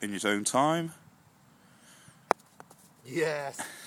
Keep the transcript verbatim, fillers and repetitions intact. in his own time. Yes.